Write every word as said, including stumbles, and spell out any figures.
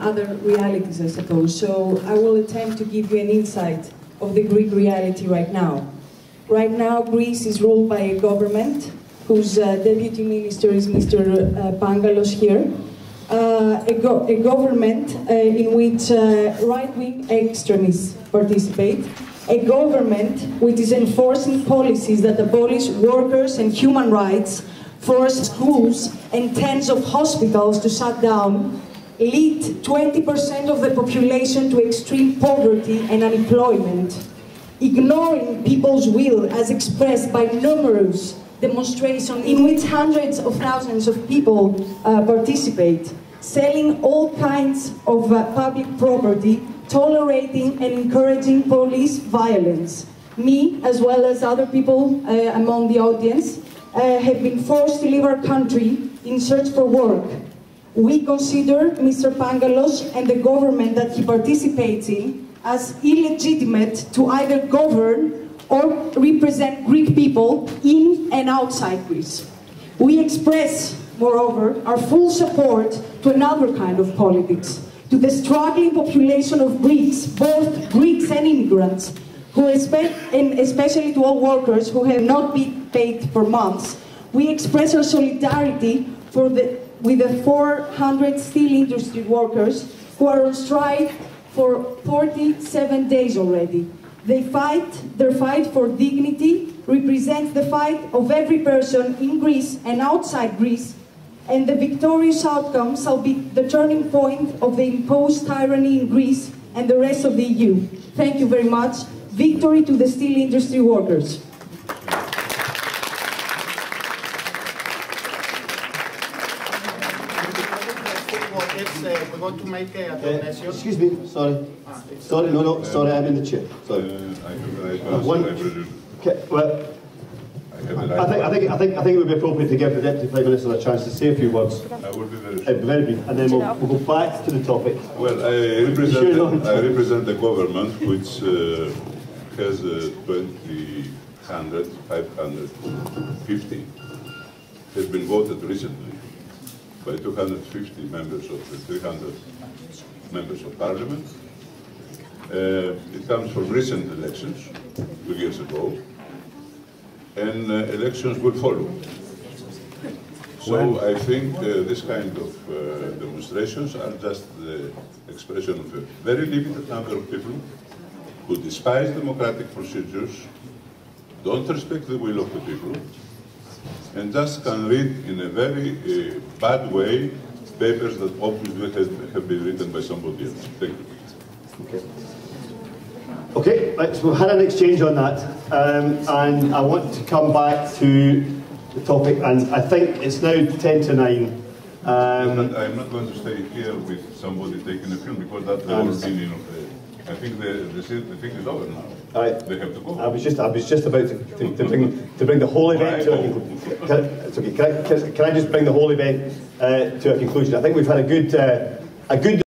other realities, I suppose. So I will attempt to give you an insight of the Greek reality right now. Right now, Greece is ruled by a government whose uh, deputy minister is Mister Uh, Pangalos here, uh, a, go a government uh, in which uh, right-wing extremists participate, a government which is enforcing policies that abolish workers' and human rights, force schools and tens of hospitals to shut down, lead twenty percent of the population to extreme poverty and unemployment, ignoring people's will as expressed by numerous demonstration in which hundreds of thousands of people uh, participate, selling all kinds of uh, public property, tolerating and encouraging police violence. Me, as well as other people uh, among the audience, uh, have been forced to leave our country in search for work. We consider Mister Pangalos and the government that he participates in as illegitimate to either govern or represent Greek people in and outside Greece. We express, moreover, our full support to another kind of politics, to the struggling population of Greeks, both Greeks and immigrants, who expect, and especially to all workers who have not been paid for months. We express our solidarity for the, with the four hundred steel industry workers who are on strike for forty-seven days already. They fight, their fight for dignity represents the fight of every person in Greece and outside Greece, and the victorious outcome shall be the turning point of the imposed tyranny in Greece and the rest of the E U. Thank you very much. Victory to the steel industry workers. We're going to make a donation. Uh, excuse me, sorry. Ah, sorry, no, no, sorry, I'm in the chair. Sorry. Uh, I have, I uh, one, okay, well, I, I, think, I, think, I, think, I think it would be appropriate to give the Deputy Prime Minister a chance to say a few words. I would be very uh, Very brief, and then we'll, we'll go back to the topic. Well, I represent, sure the, I represent the government which uh, has uh, two hundred, five hundred fifty, has been voted recently by two hundred fifty members of the three hundred members of parliament. Uh, it comes from recent elections, two years ago, and uh, elections will follow. So I think uh, this kind of uh, demonstrations are just the expression of a very limited number of people who despise democratic procedures, don't respect the will of the people, and just can read in a very uh, bad way papers that obviously have, have been written by somebody else. Thank you. Okay, okay right, so we've had an exchange on that, um, and I want to come back to the topic, and I think it's now ten to nine. Um, I'm not going to stay here with somebody taking a film, because that's the whole opinion of the... I think the, the, the thing is over now. I, they have to go. I was just, I was just about to, to, to bring to bring the whole event to a conclusion. Can, it's okay. Can I, can, can I just bring the whole event uh, to a conclusion? I think we've had a good uh, a good.